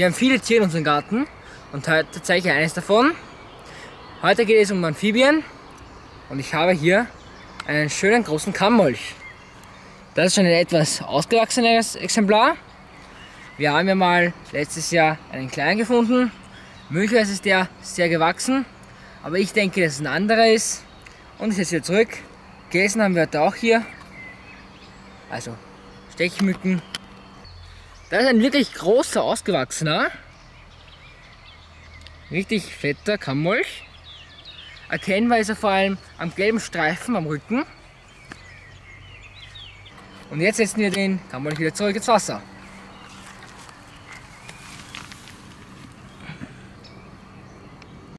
Wir haben viele Tiere in unserem Garten und heute zeige ich eines davon. Heute geht es um Amphibien und ich habe hier einen schönen großen Kammolch. Das ist schon ein etwas ausgewachsenes Exemplar. Wir haben ja mal letztes Jahr einen kleinen gefunden. Möglicherweise ist der sehr gewachsen, aber ich denke, dass es ein anderer ist. Und ich setze wieder zurück. Gelsen haben wir heute auch hier. Also Stechmücken. Das ist ein wirklich großer, ausgewachsener, richtig fetter Kammolch. Erkennbar ist er vor allem am gelben Streifen am Rücken. Und jetzt setzen wir den Kammolch wieder zurück ins Wasser.